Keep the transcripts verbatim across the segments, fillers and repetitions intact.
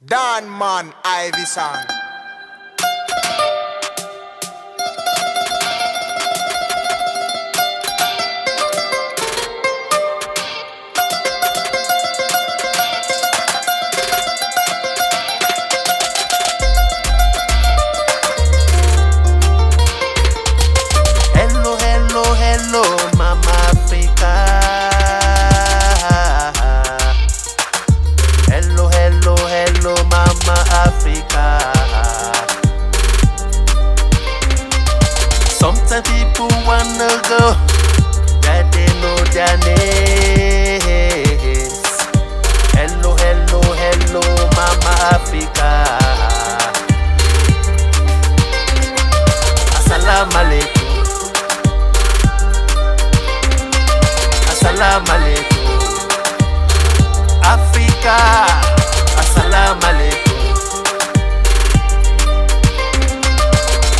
Dan Man Ivy Song. Hello, hello, hello, Mama Africa. Sometimes people wanna go that they know their names. Hello, hello, hello, Mama Africa. Assaalamualiakum. Assaalamualiakum. Africa. Assaalamualiakum.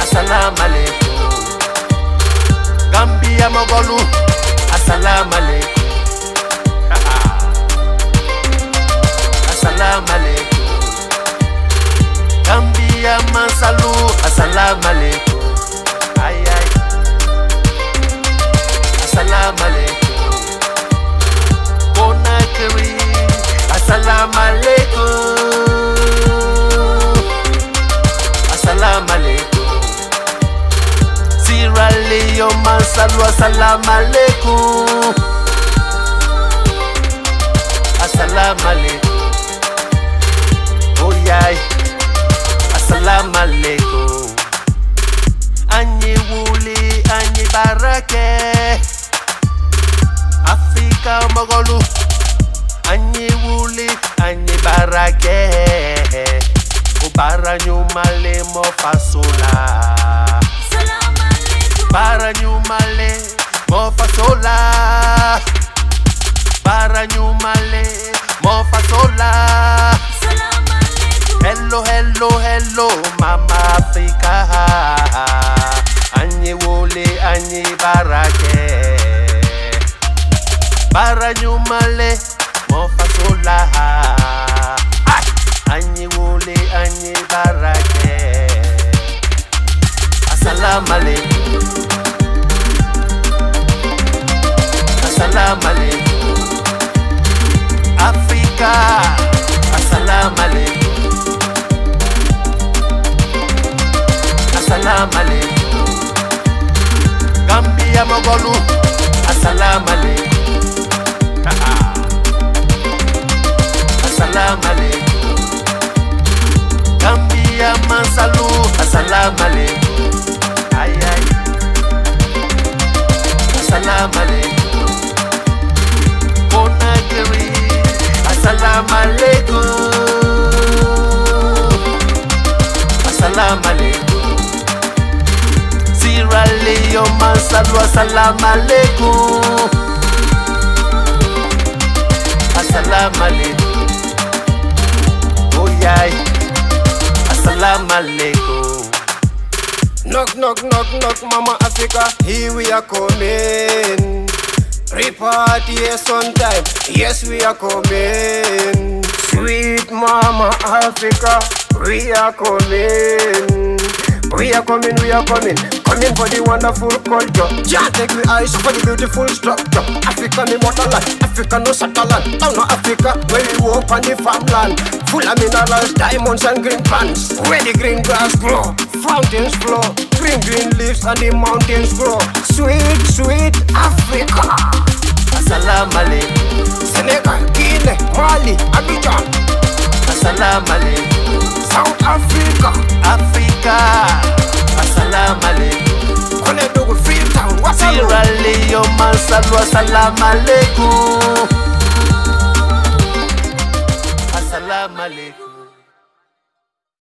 Assaalamualiakum. Gambia Mogolu, Assaalamualiakum. Assaalamualiakum. Gambia Mansalu, Assaalamualiakum. Ay ay. Assaalamualiakum. Conakry, Assaalamualiakum. Assaalamualiakum. Sierra Leone, Mansalu, Assaalamualiakum. Assaalamualiakum. Oh yeah, Assaalamualiakum. Anyi wuli, anyi barake. Africa Mogolu. Anyi wuli, anyi barake. Ubara nyuma lemo fasula. Para nyumale mofasola. Para nyumale mofasola. Hello, hello, hello, Mama Africa. Anyi wole, anyi barake. Para nyumale mofasola. Anyi wole, anyi barake. Assaalamualiakum. Assaalamualiakum. Africa. Assaalamualiakum. Assaalamualiakum. Gambia Mogolu. Assaalamualiakum. Assaalamualiakum. Gambia Mansalu. Assaalamualiakum. Ay ay. Assaalamualiakum. Assaalamualiakum. Assaalamualiakum. Sierra Leone, Mansalu, Assaalamualiakum. Assaalamualiakum. Oh yeah, Assaalamualiakum. Knock, knock, knock, knock, Mama Africa, here we are coming. Report yes on time, yes we are coming. Sweet Mama Africa, we are coming. We are coming, we are coming, coming for the wonderful culture. Just take the eyes for the beautiful structure. African immortal, Africa no satellite. Down no Africa, where we walk on the farmland, full of minerals, diamonds and green plants. Where the green grass grow, fountains flow, green green leaves and the mountains grow. Sweet, sweet Africa. Assaalamualiakum. Senegal, Guinea, Mali, Abidjan. Assaalamualiakum. South Africa. Africa. Assaalamualiakum. Konedogo, Freetown, Waterloo. Sierra Leone, Mansalu, Assaalamualiakum. Assaalamualiakum.